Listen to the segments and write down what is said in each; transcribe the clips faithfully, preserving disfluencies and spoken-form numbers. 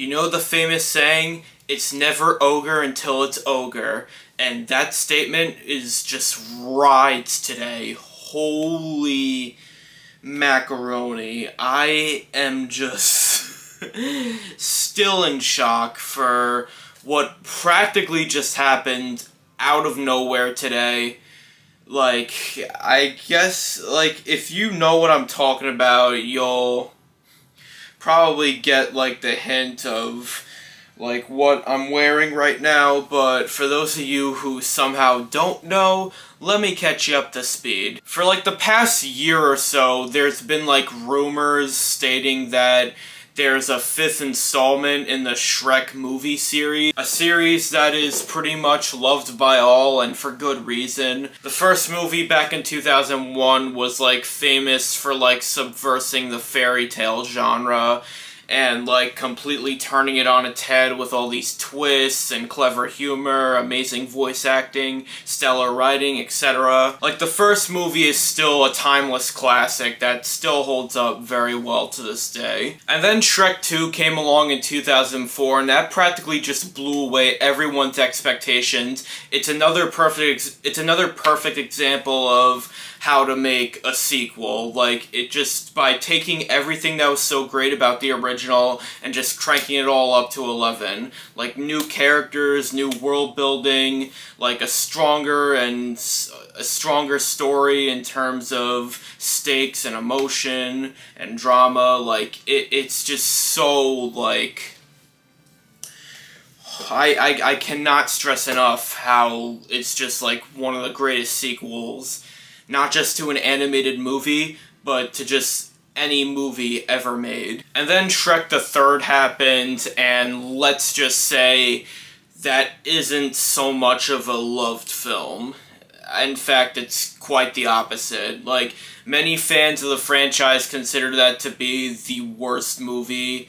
You know the famous saying, it's never ogre until it's ogre. And that statement is just rides today. Holy macaroni. I am just still in shock for what practically just happened out of nowhere today. Like, I guess, like, if you know what I'm talking about, you'll probably get, like, the hint of, like, what I'm wearing right now. But for those of you who somehow don't know, let me catch you up to speed. For, like, the past year or so, there's been, like, rumors stating that there's a fifth installment in the Shrek movie series, a series that is pretty much loved by all and for good reason. The first movie back in two thousand one was like famous for like subversing the fairy tale genre and like completely turning it on its head with all these twists and clever humor, amazing voice acting, stellar writing, et cetera. Like, the first movie is still a timeless classic that still holds up very well to this day. And then Shrek two came along in two thousand four, and that practically just blew away everyone's expectations. It's another perfect ex it's another perfect example of how to make a sequel. Like, it just, by taking everything that was so great about the original and just cranking it all up to eleven. Like, new characters, new world building, like a stronger and a stronger story in terms of stakes and emotion and drama. Like, it, it's just so, like, I, I, I cannot stress enough how it's just, like, one of the greatest sequels, not just to an animated movie, but to just any movie ever made. And then Shrek the third happened, and let's just say that isn't so much of a loved film. In fact, it's quite the opposite. Like, many fans of the franchise consider that to be the worst movie,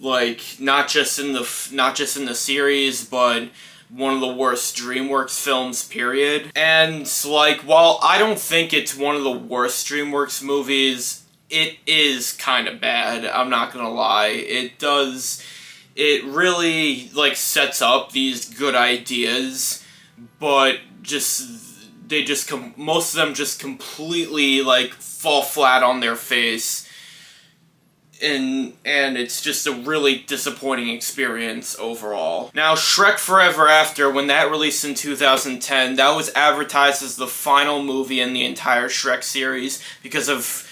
like, not just in the not just in the series, but one of the worst DreamWorks films, period. And, like, while I don't think it's one of the worst DreamWorks movies, it is kind of bad, I'm not gonna lie. It does, it really, like, sets up these good ideas, but just, they just, com most of them just completely, like, fall flat on their face. And, and it's just a really disappointing experience overall. Now, Shrek Forever After, when that released in two thousand ten, that was advertised as the final movie in the entire Shrek series because of,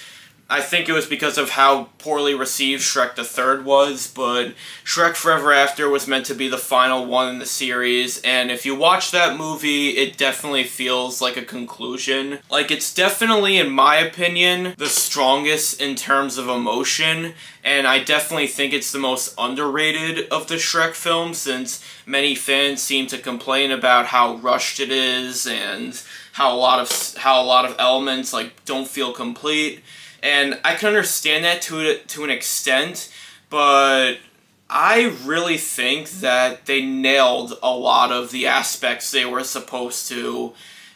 I think it was because of how poorly received Shrek the third was, but Shrek Forever After was meant to be the final one in the series, and if you watch that movie, it definitely feels like a conclusion. Like, it's definitely, in my opinion, the strongest in terms of emotion, and I definitely think it's the most underrated of the Shrek films, since many fans seem to complain about how rushed it is and how a lot of, how a lot of elements, like, don't feel complete. And I can understand that to, to an extent, but I really think that they nailed a lot of the aspects they were supposed to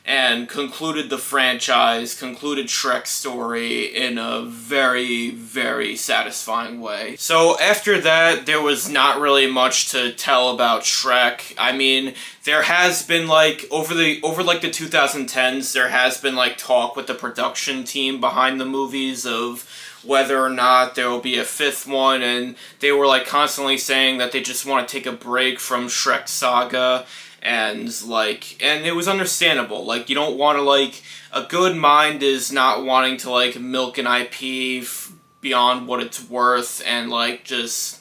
and concluded the franchise, concluded Shrek's story in a very, very satisfying way. So after that, there was not really much to tell about Shrek. I mean, there has been, like, over the, over like the two thousand tens, there has been, like, talk with the production team behind the movies of whether or not there will be a fifth one, and they were, like, constantly saying that they just want to take a break from Shrek saga. And, like, and it was understandable. Like, you don't want to, like, a good mind is not wanting to, like, milk an I P f beyond what it's worth and, like, just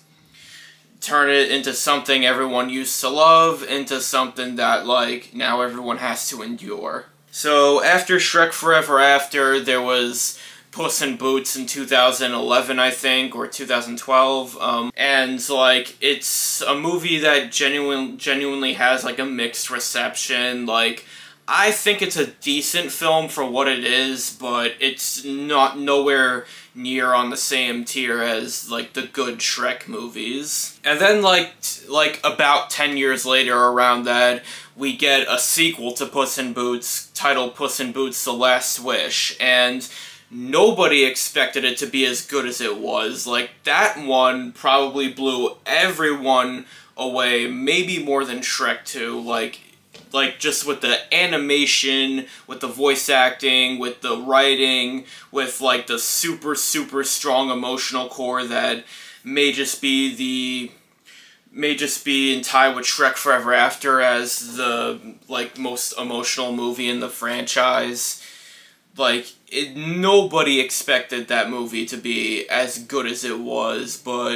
turn it into something everyone used to love, into something that, like, now everyone has to endure. So, after Shrek Forever After, there was Puss in Boots in two thousand eleven, I think, or two thousand twelve, um, and, like, it's a movie that genuine, genuinely has, like, a mixed reception. Like, I think it's a decent film for what it is, but it's not nowhere near on the same tier as, like, the good Shrek movies. And then, like, like about ten years later, around that, we get a sequel to Puss in Boots, titled Puss in Boots The Last Wish, and nobody expected it to be as good as it was. Like, that one probably blew everyone away, maybe more than Shrek two. Like, like just with the animation, with the voice acting, with the writing, with, like, the super, super strong emotional core that may just be the... may just be in tie with Shrek Forever After as the, like, most emotional movie in the franchise. Like, it, nobody expected that movie to be as good as it was, but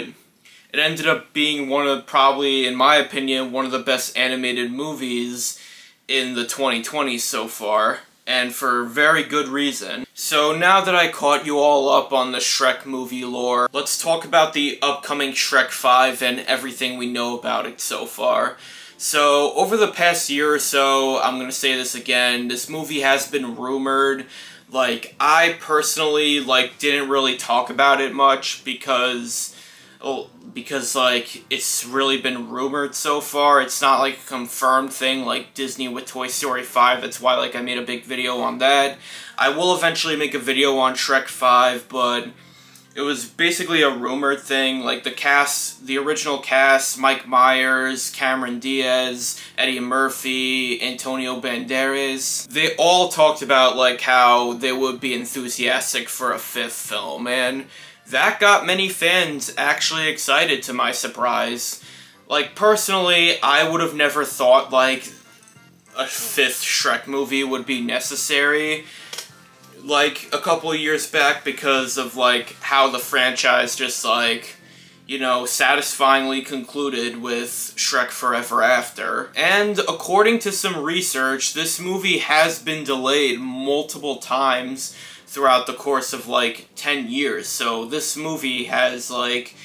it ended up being one of, probably, in my opinion, one of the best animated movies in the twenty twenties so far, and for very good reason. So now that I caught you all up on the Shrek movie lore, let's talk about the upcoming Shrek five and everything we know about it so far. So, over the past year or so, I'm gonna say this again, this movie has been rumored. Like, I personally, like, didn't really talk about it much because... Oh, because, like, it's really been rumored so far. It's not, like, a confirmed thing like Disney with Toy Story five. That's why, like, I made a big video on that. I will eventually make a video on Shrek five, but it was basically a rumored thing. Like, the cast, the original cast, Mike Myers, Cameron Diaz, Eddie Murphy, Antonio Banderas, they all talked about, like, how they would be enthusiastic for a fifth film, and... that got many fans actually excited, to my surprise. Like, personally, I would have never thought, like, a fifth Shrek movie would be necessary, like, a couple of years back, because of, like, how the franchise just, like, you know, satisfyingly concluded with Shrek Forever After. And according to some research, this movie has been delayed multiple times throughout the course of, like, ten years, so this movie has, like,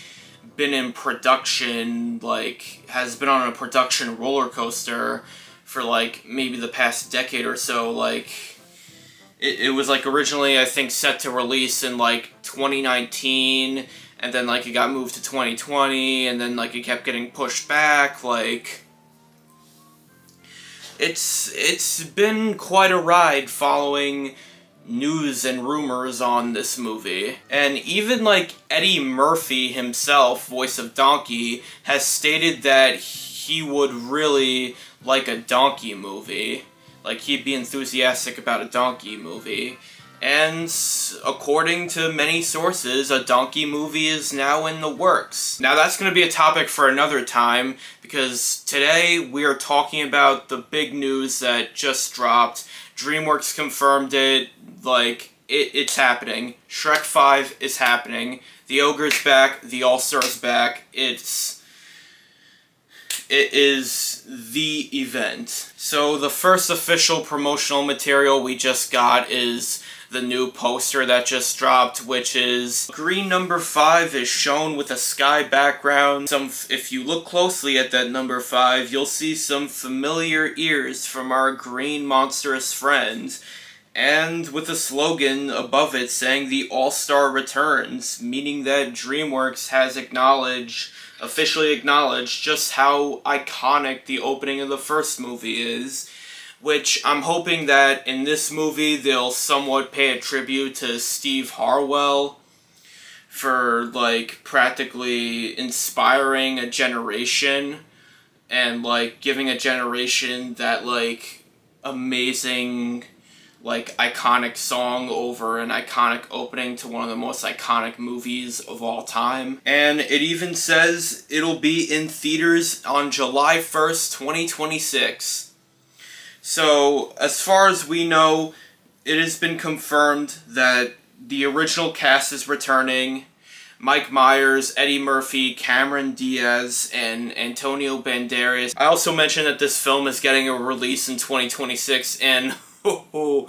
been in production, like, has been on a production roller coaster for, like, maybe the past decade or so. Like, it, it was, like, originally, I think, set to release in, like, twenty nineteen, and then, like, it got moved to twenty twenty, and then, like, it kept getting pushed back, like... It's, it's been quite a ride following news and rumors on this movie. And even, like, Eddie Murphy himself, voice of Donkey, has stated that he would really like a Donkey movie. Like, he'd be enthusiastic about a Donkey movie. And according to many sources, a Donkey movie is now in the works. Now that's going to be a topic for another time, because today we are talking about the big news that just dropped. DreamWorks confirmed it, like, it, it's happening. Shrek five is happening. The Ogre's back, the All-Star's back, it's... it is the event. So the first official promotional material we just got is the new poster that just dropped, which is green number five is shown with a sky background. Some, if you look closely at that number five, you'll see some familiar ears from our green monstrous friend, and with a slogan above it saying the All-Star returns, meaning that DreamWorks has acknowledged, officially acknowledged, just how iconic the opening of the first movie is, which I'm hoping that in this movie they'll somewhat pay a tribute to Steve Harwell for, like, practically inspiring a generation and, like, giving a generation that, like, amazing, like, iconic song over an iconic opening to one of the most iconic movies of all time. And it even says it'll be in theaters on July first, twenty twenty-six. So, as far as we know, it has been confirmed that the original cast is returning. Mike Myers, Eddie Murphy, Cameron Diaz, and Antonio Banderas. I also mentioned that this film is getting a release in twenty twenty-six, and... oh,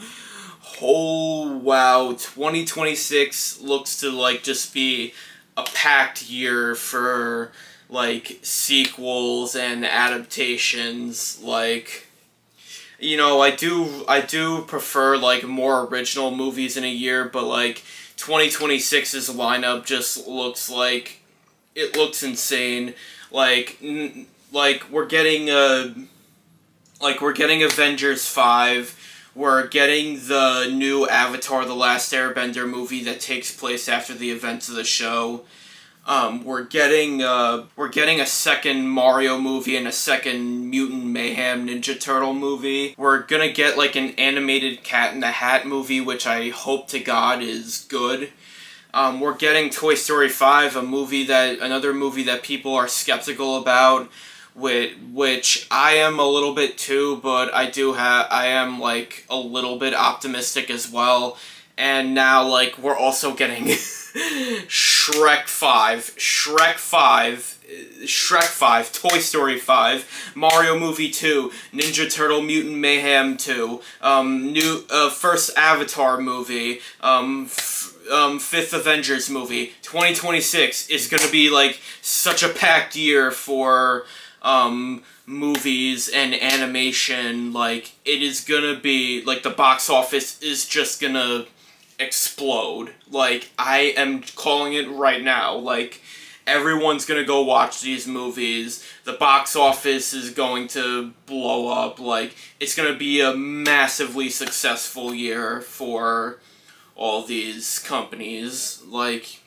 oh, wow, twenty twenty-six looks to, like, just be a packed year for, like, sequels and adaptations. Like, you know, I do, I do prefer, like, more original movies in a year, but, like, twenty twenty-six's lineup just looks like, it looks insane. Like, n like, we're getting, a, like, we're getting Avengers five, We're getting the new Avatar: The Last Airbender movie that takes place after the events of the show. Um, we're getting uh, we're getting a second Mario movie and a second Mutant Mayhem Ninja Turtle movie. We're gonna get like an animated Cat in the Hat movie, which I hope to God is good. Um, we're getting Toy Story five, a movie that another movie that people are skeptical about. With, which I am a little bit too, but I do have, I am like a little bit optimistic as well. And now like we're also getting Shrek five, Shrek five, Shrek five, Toy Story five, Mario Movie two, Ninja Turtle Mutant Mayhem two, um, new, uh, first Avatar movie, um, f um, fifth Avengers movie. twenty twenty-six is gonna be like such a packed year for Um, movies and animation. Like, it is gonna be, like, the box office is just gonna explode. Like, I am calling it right now. Like, everyone's gonna go watch these movies. The box office is going to blow up. Like, it's gonna be a massively successful year for all these companies. Like,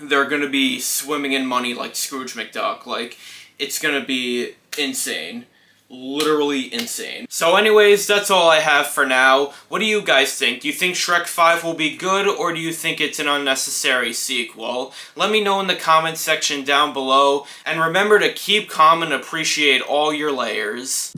they're gonna be swimming in money like Scrooge McDuck. Like, it's gonna be insane. Literally insane. So anyways, that's all I have for now. What do you guys think? Do you think Shrek five will be good, or do you think it's an unnecessary sequel? Let me know in the comment section down below, and remember to keep calm and appreciate all your layers.